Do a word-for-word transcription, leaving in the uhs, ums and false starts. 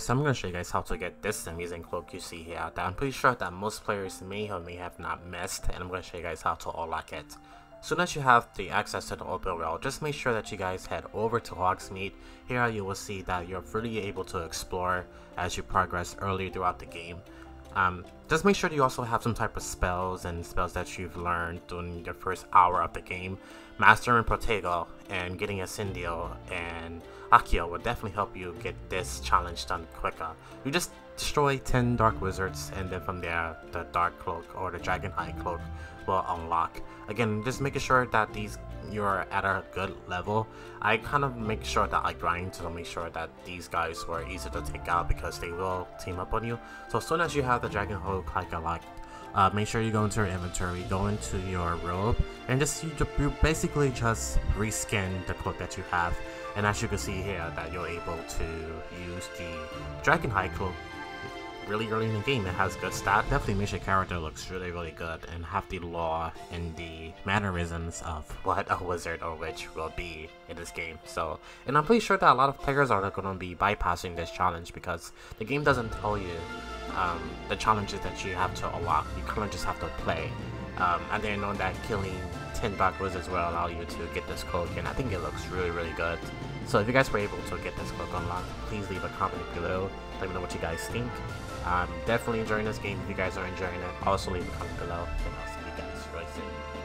Alright, so I'm going to show you guys how to get this amazing cloak you see here out there. I'm pretty sure that most players may or may have not missed, and I'm going to show you guys how to unlock it. So now that you have the access to the open world, just make sure that you guys head over to Hogsmeade. Here you will see that you're really able to explore as you progress earlier throughout the game. Um, just make sure that you also have some type of spells and spells that you've learned during your first hour of the game. Mastering Protego and getting a Syndio and Akio will definitely help you get this challenge done quicker. You just destroy ten Dark Wizards, and then from there the Dark Cloak or the Dragon Hide Cloak will unlock. Again, just making sure that these you're at a good level. I kind of make sure that I grind to make sure that these guys were easy to take out because they will team up on you. So as soon as you have the Dragon Hide Cloak unlocked, Uh, make sure you go into your inventory, go into your robe, and just you, you basically just reskin the cloak that you have. And as you can see here, that you're able to use the Dragon Hide Cloak really early in the game. It has good stat, definitely makes your character looks really really good, and have the lore and the mannerisms of what a wizard or witch will be in this game. So, and I'm pretty sure that a lot of players are going to be bypassing this challenge because the game doesn't tell you um, the challenges that you have to unlock. You kind of just have to play. Um, I didn't know that killing ten Dark Wizards will allow you to get this cloak, and I think it looks really really good. So if you guys were able to get this cloak unlocked, please leave a comment below, let me know what you guys think. I'm definitely enjoying this game. If you guys are enjoying it, also leave a comment below, and I'll see you guys really soon.